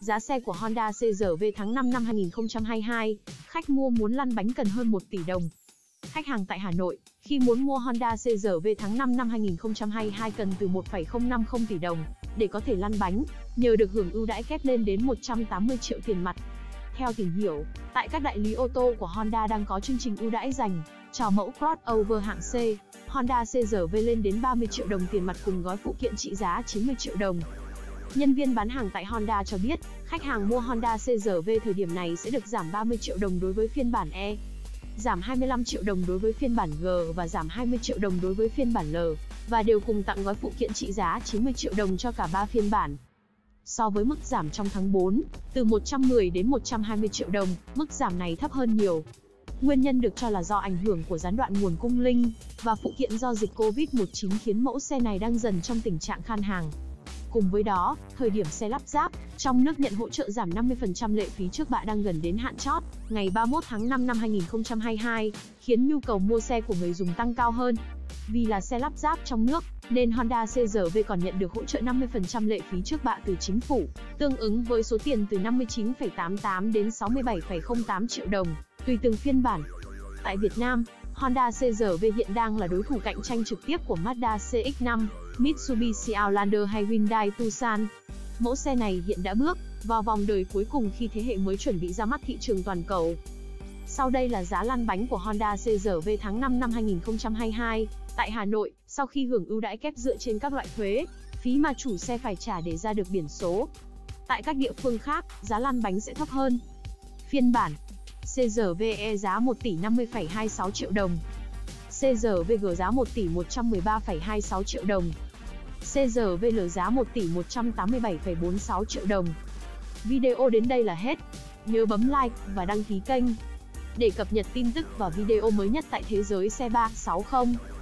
Giá xe của Honda CR-V tháng 5 năm 2022, khách mua muốn lăn bánh cần hơn 1 tỷ đồng. Khách hàng tại Hà Nội, khi muốn mua Honda CR-V tháng 5 năm 2022 cần từ 1,050 tỷ đồng để có thể lăn bánh, nhờ được hưởng ưu đãi kép lên đến 180 triệu tiền mặt. Theo tìm hiểu, tại các đại lý ô tô của Honda đang có chương trình ưu đãi dành cho mẫu crossover hạng C, Honda CR-V lên đến 30 triệu đồng tiền mặt cùng gói phụ kiện trị giá 90 triệu đồng. Nhân viên bán hàng tại Honda cho biết, khách hàng mua Honda CR-V thời điểm này sẽ được giảm 30 triệu đồng đối với phiên bản E, giảm 25 triệu đồng đối với phiên bản G và giảm 20 triệu đồng đối với phiên bản L, và đều cùng tặng gói phụ kiện trị giá 90 triệu đồng cho cả 3 phiên bản. So với mức giảm trong tháng 4, từ 110 đến 120 triệu đồng, mức giảm này thấp hơn nhiều. Nguyên nhân được cho là do ảnh hưởng của gián đoạn nguồn cung linh và phụ kiện do dịch Covid-19 khiến mẫu xe này đang dần trong tình trạng khan hàng. Cùng với đó, thời điểm xe lắp ráp, trong nước nhận hỗ trợ giảm 50% lệ phí trước bạ đang gần đến hạn chót, ngày 31 tháng 5 năm 2022, khiến nhu cầu mua xe của người dùng tăng cao hơn. Vì là xe lắp ráp trong nước, nên Honda CR-V còn nhận được hỗ trợ 50% lệ phí trước bạ từ chính phủ, tương ứng với số tiền từ 59,88 đến 67,08 triệu đồng, tùy từng phiên bản. Tại Việt Nam, Honda CR-V hiện đang là đối thủ cạnh tranh trực tiếp của Mazda CX-5, Mitsubishi Outlander hay Hyundai Tucson. Mẫu xe này hiện đã bước vào vòng đời cuối cùng khi thế hệ mới chuẩn bị ra mắt thị trường toàn cầu. Sau đây là giá lăn bánh của Honda CR-V tháng 5 năm 2022 tại Hà Nội, sau khi hưởng ưu đãi kép dựa trên các loại thuế, phí mà chủ xe phải trả để ra được biển số. Tại các địa phương khác, giá lăn bánh sẽ thấp hơn. Phiên bản CR-V E giá 1 tỷ 50,26 triệu đồng, CR-V G giá 1 tỷ 113,26 triệu đồng, CR-V L giá 1 tỷ 187,46 triệu đồng. Video đến đây là hết. Nhớ bấm like và đăng ký kênh để cập nhật tin tức và video mới nhất tại thế giới xe 360.